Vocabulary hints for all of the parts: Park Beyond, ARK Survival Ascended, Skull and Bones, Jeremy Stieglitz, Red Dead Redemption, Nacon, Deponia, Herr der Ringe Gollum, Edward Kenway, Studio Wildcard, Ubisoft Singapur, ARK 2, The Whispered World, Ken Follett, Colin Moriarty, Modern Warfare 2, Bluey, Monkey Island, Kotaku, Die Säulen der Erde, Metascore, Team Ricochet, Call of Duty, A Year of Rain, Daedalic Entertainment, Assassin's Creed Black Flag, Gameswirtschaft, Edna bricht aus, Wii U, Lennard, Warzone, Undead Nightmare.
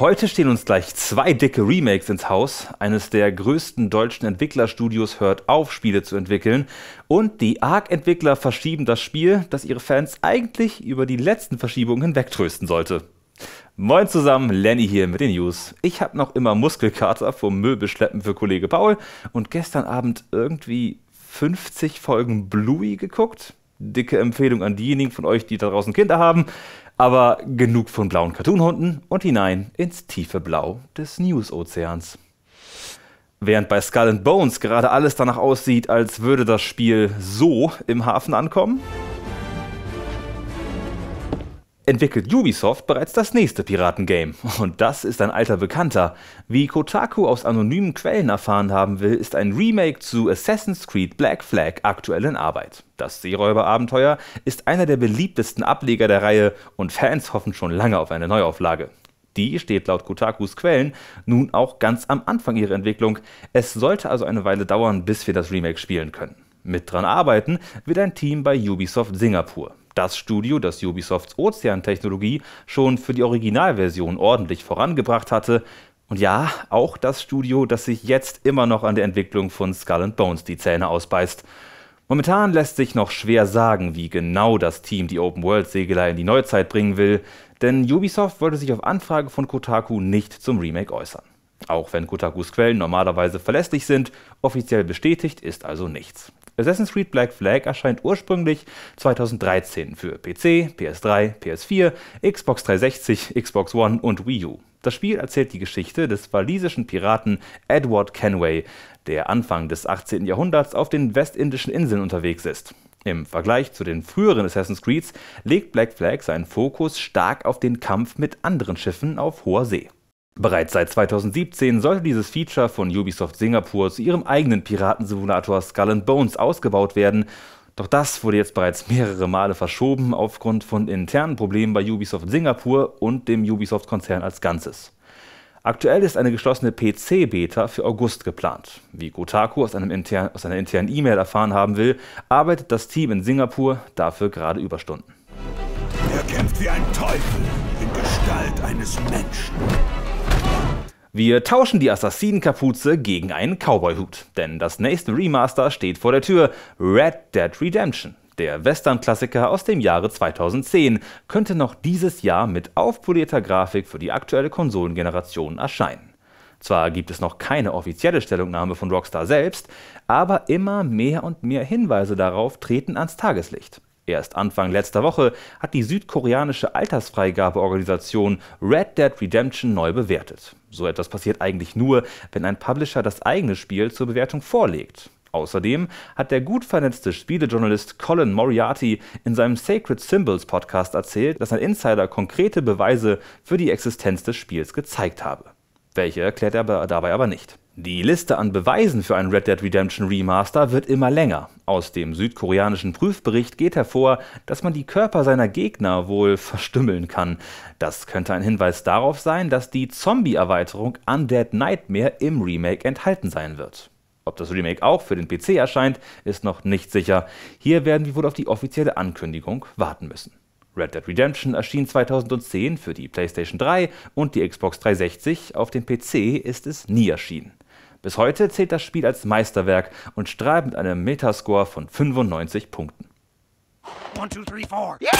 Heute stehen uns gleich zwei dicke Remakes ins Haus. Eines der größten deutschen Entwicklerstudios hört auf, Spiele zu entwickeln. Und die ARK-Entwickler verschieben das Spiel, das ihre Fans eigentlich über die letzten Verschiebungen hinwegtrösten sollte. Moin zusammen, Lenny hier mit den News. Ich habe noch immer Muskelkater vom Müllbeschleppen für Kollege Paul und gestern Abend irgendwie 50 Folgen Bluey geguckt. Dicke Empfehlung an diejenigen von euch, die da draußen Kinder haben. Aber genug von blauen Cartoonhunden und hinein ins tiefe Blau des News-Ozeans. Während bei Skull and Bones gerade alles danach aussieht, als würde das Spiel so im Hafen ankommen, entwickelt Ubisoft bereits das nächste Piratengame. Und das ist ein alter Bekannter. Wie Kotaku aus anonymen Quellen erfahren haben will, ist ein Remake zu Assassin's Creed Black Flag aktuell in Arbeit. Das Seeräuberabenteuer ist einer der beliebtesten Ableger der Reihe und Fans hoffen schon lange auf eine Neuauflage. Die steht laut Kotakus Quellen nun auch ganz am Anfang ihrer Entwicklung. Es sollte also eine Weile dauern, bis wir das Remake spielen können. Mit dran arbeiten wird ein Team bei Ubisoft Singapur. Das Studio, das Ubisofts Ozeantechnologie schon für die Originalversion ordentlich vorangebracht hatte. Und ja, auch das Studio, das sich jetzt immer noch an der Entwicklung von Skull and Bones die Zähne ausbeißt. Momentan lässt sich noch schwer sagen, wie genau das Team die Open-World-Segelei in die Neuzeit bringen will, denn Ubisoft wollte sich auf Anfrage von Kotaku nicht zum Remake äußern. Auch wenn Kotakus Quellen normalerweise verlässlich sind, offiziell bestätigt ist also nichts. Assassin's Creed Black Flag erscheint ursprünglich 2013 für PC, PS3, PS4, Xbox 360, Xbox One und Wii U. Das Spiel erzählt die Geschichte des walisischen Piraten Edward Kenway, der Anfang des 18. Jahrhunderts auf den westindischen Inseln unterwegs ist. Im Vergleich zu den früheren Assassin's Creeds legt Black Flag seinen Fokus stark auf den Kampf mit anderen Schiffen auf hoher See. Bereits seit 2017 sollte dieses Feature von Ubisoft Singapur zu ihrem eigenen Piratensimulator Skull and Bones ausgebaut werden. Doch das wurde jetzt bereits mehrere Male verschoben aufgrund von internen Problemen bei Ubisoft Singapur und dem Ubisoft-Konzern als Ganzes. Aktuell ist eine geschlossene PC-Beta für August geplant. Wie Kotaku aus einer internen E-Mail erfahren haben will, arbeitet das Team in Singapur dafür gerade Überstunden. Er kämpft wie ein Teufel in Gestalt eines Menschen. Wir tauschen die Assassinenkapuze gegen einen Cowboyhut, denn das nächste Remaster steht vor der Tür. Red Dead Redemption, der Western-Klassiker aus dem Jahre 2010, könnte noch dieses Jahr mit aufpolierter Grafik für die aktuelle Konsolengeneration erscheinen. Zwar gibt es noch keine offizielle Stellungnahme von Rockstar selbst, aber immer mehr und mehr Hinweise darauf treten ans Tageslicht. Erst Anfang letzter Woche hat die südkoreanische Altersfreigabeorganisation Red Dead Redemption neu bewertet. So etwas passiert eigentlich nur, wenn ein Publisher das eigene Spiel zur Bewertung vorlegt. Außerdem hat der gut vernetzte Spielejournalist Colin Moriarty in seinem Sacred Symbols Podcast erzählt, dass ein Insider konkrete Beweise für die Existenz des Spiels gezeigt habe. Welche erklärt er dabei aber nicht. Die Liste an Beweisen für einen Red Dead Redemption Remaster wird immer länger. Aus dem südkoreanischen Prüfbericht geht hervor, dass man die Körper seiner Gegner wohl verstümmeln kann. Das könnte ein Hinweis darauf sein, dass die Zombie-Erweiterung Undead Nightmare im Remake enthalten sein wird. Ob das Remake auch für den PC erscheint, ist noch nicht sicher. Hier werden wir wohl auf die offizielle Ankündigung warten müssen. Red Dead Redemption erschien 2010 für die PlayStation 3 und die Xbox 360, auf dem PC ist es nie erschienen. Bis heute zählt das Spiel als Meisterwerk und strahlt mit einem Metascore von 95 Punkten. 1, 2, 3, 4. Yeah!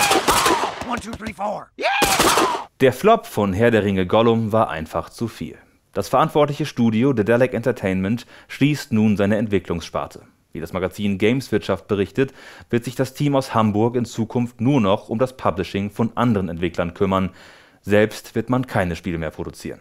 1, 2, 3, 4. Yeah! Der Flop von Herr der Ringe Gollum war einfach zu viel. Das verantwortliche Studio Daedalic Entertainment schließt nun seine Entwicklungssparte. Wie das Magazin Gameswirtschaft berichtet, wird sich das Team aus Hamburg in Zukunft nur noch um das Publishing von anderen Entwicklern kümmern. Selbst wird man keine Spiele mehr produzieren.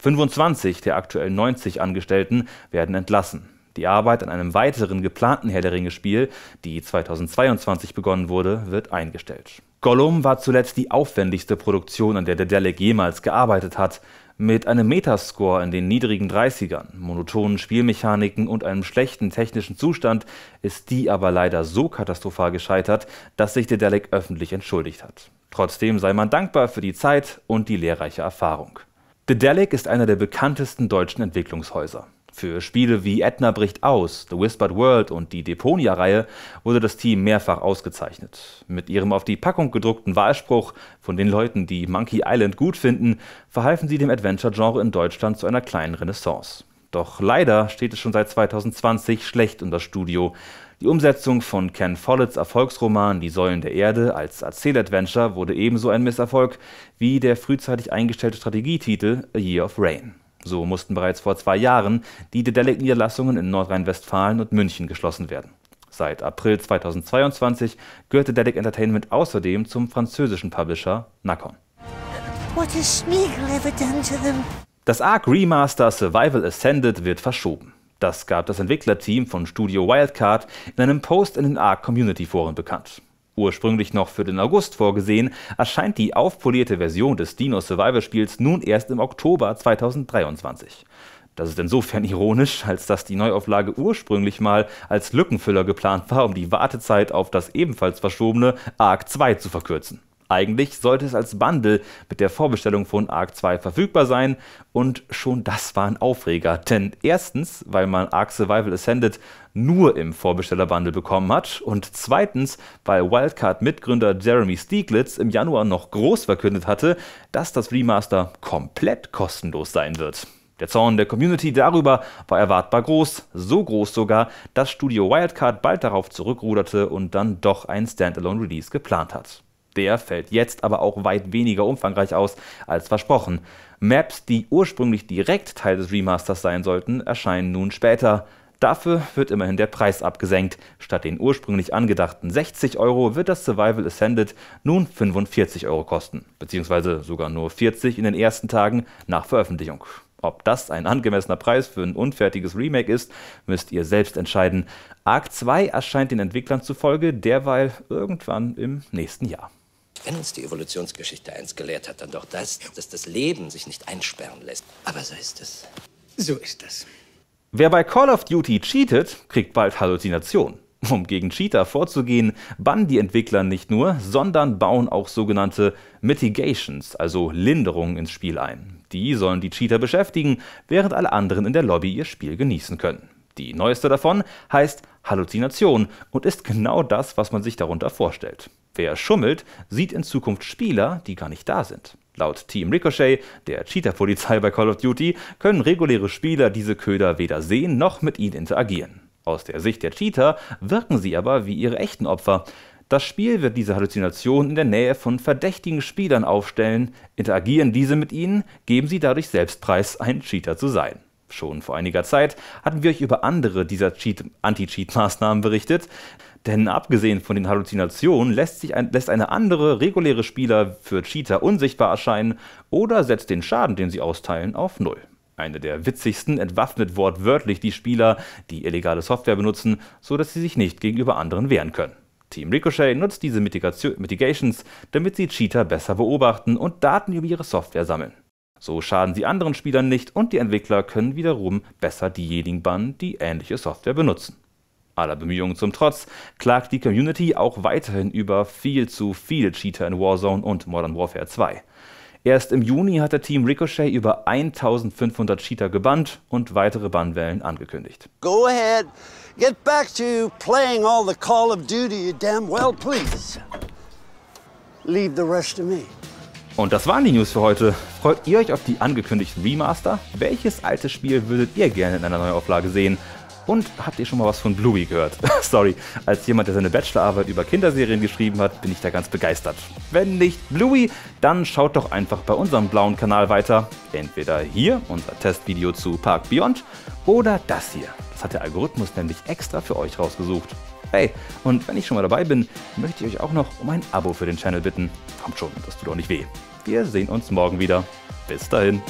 25 der aktuell 90 Angestellten werden entlassen. Die Arbeit an einem weiteren geplanten Herr der Ringe-Spiel, die 2022 begonnen wurde, wird eingestellt. Gollum war zuletzt die aufwendigste Produktion, an der Daedalic jemals gearbeitet hat. Mit einem Metascore in den niedrigen 30ern, monotonen Spielmechaniken und einem schlechten technischen Zustand ist die aber leider so katastrophal gescheitert, dass sich Daedalic öffentlich entschuldigt hat. Trotzdem sei man dankbar für die Zeit und die lehrreiche Erfahrung. Daedalic ist einer der bekanntesten deutschen Entwicklungshäuser. Für Spiele wie Edna bricht aus, The Whispered World und die Deponia-Reihe wurde das Team mehrfach ausgezeichnet. Mit ihrem auf die Packung gedruckten Wahlspruch von den Leuten, die Monkey Island gut finden, verhalfen sie dem Adventure-Genre in Deutschland zu einer kleinen Renaissance. Doch leider steht es schon seit 2020 schlecht um das Studio. Die Umsetzung von Ken Folletts Erfolgsroman Die Säulen der Erde als Erzähl-Adventure wurde ebenso ein Misserfolg wie der frühzeitig eingestellte Strategietitel A Year of Rain. So mussten bereits vor 2 Jahren die Daedalic-Niederlassungen in Nordrhein-Westfalen und München geschlossen werden. Seit April 2022 gehört Daedalic Entertainment außerdem zum französischen Publisher Nacon. Das ARK Remaster Survival Ascended wird verschoben. Das gab das Entwicklerteam von Studio Wildcard in einem Post in den ARK-Community-Foren bekannt. Ursprünglich noch für den August vorgesehen, erscheint die aufpolierte Version des Dino-Survival-Spiels nun erst im Oktober 2023. Das ist insofern ironisch, als dass die Neuauflage ursprünglich mal als Lückenfüller geplant war, um die Wartezeit auf das ebenfalls verschobene ARK 2 zu verkürzen. Eigentlich sollte es als Bundle mit der Vorbestellung von ARK 2 verfügbar sein, und schon das war ein Aufreger, denn erstens, weil man ARK Survival Ascended nur im Vorbesteller-Bundle bekommen hat, und zweitens, weil Wildcard-Mitgründer Jeremy Stieglitz im Januar noch groß verkündet hatte, dass das Remaster komplett kostenlos sein wird. Der Zorn der Community darüber war erwartbar groß sogar, dass Studio Wildcard bald darauf zurückruderte und dann doch ein Standalone-Release geplant hat. Der fällt jetzt aber auch weit weniger umfangreich aus als versprochen. Maps, die ursprünglich direkt Teil des Remasters sein sollten, erscheinen nun später. Dafür wird immerhin der Preis abgesenkt. Statt den ursprünglich angedachten 60 € wird das Survival Ascended nun 45 € kosten, beziehungsweise sogar nur 40 in den ersten Tagen nach Veröffentlichung. Ob das ein angemessener Preis für ein unfertiges Remake ist, müsst ihr selbst entscheiden. ARK 2 erscheint den Entwicklern zufolge derweil irgendwann im nächsten Jahr. Wenn uns die Evolutionsgeschichte eins gelehrt hat, dann doch das, dass das Leben sich nicht einsperren lässt. Aber so ist es. So ist es. Wer bei Call of Duty cheatet, kriegt bald Halluzinationen. Um gegen Cheater vorzugehen, bannen die Entwickler nicht nur, sondern bauen auch sogenannte Mitigations, also Linderungen, ins Spiel ein. Die sollen die Cheater beschäftigen, während alle anderen in der Lobby ihr Spiel genießen können. Die neueste davon heißt Halluzination und ist genau das, was man sich darunter vorstellt. Wer schummelt, sieht in Zukunft Spieler, die gar nicht da sind. Laut Team Ricochet, der Cheater-Polizei bei Call of Duty, können reguläre Spieler diese Köder weder sehen noch mit ihnen interagieren. Aus der Sicht der Cheater wirken sie aber wie ihre echten Opfer. Das Spiel wird diese Halluzination in der Nähe von verdächtigen Spielern aufstellen, interagieren diese mit ihnen, geben sie dadurch selbst preis, ein Cheater zu sein. Schon vor einiger Zeit hatten wir euch über andere dieser Anti-Cheat-Maßnahmen berichtet, denn abgesehen von den Halluzinationen lässt eine andere reguläre Spieler für Cheater unsichtbar erscheinen oder setzt den Schaden, den sie austeilen, auf Null. Eine der witzigsten entwaffnet wortwörtlich die Spieler, die illegale Software benutzen, sodass sie sich nicht gegenüber anderen wehren können. Team Ricochet nutzt diese Mitigations, damit sie Cheater besser beobachten und Daten über ihre Software sammeln. So schaden sie anderen Spielern nicht und die Entwickler können wiederum besser diejenigen bannen, die ähnliche Software benutzen. Aller Bemühungen zum Trotz klagt die Community auch weiterhin über viel zu viele Cheater in Warzone und Modern Warfare 2. Erst im Juni hat der Team Ricochet über 1500 Cheater gebannt und weitere Bannwellen angekündigt. Go ahead, get back to playing all the Call of Duty you damn well please. Leave the rest to me. Und das waren die News für heute. Freut ihr euch auf die angekündigten Remaster? Welches alte Spiel würdet ihr gerne in einer Neuauflage sehen? Und habt ihr schon mal was von Bluey gehört? Sorry, als jemand, der seine Bachelorarbeit über Kinderserien geschrieben hat, bin ich da ganz begeistert. Wenn nicht Bluey, dann schaut doch einfach bei unserem blauen Kanal weiter. Entweder hier, unser Testvideo zu Park Beyond, oder das hier. Das hat der Algorithmus nämlich extra für euch rausgesucht. Hey, und wenn ich schon mal dabei bin, möchte ich euch auch noch um ein Abo für den Channel bitten. Kommt schon, das tut auch nicht weh. Wir sehen uns morgen wieder. Bis dahin.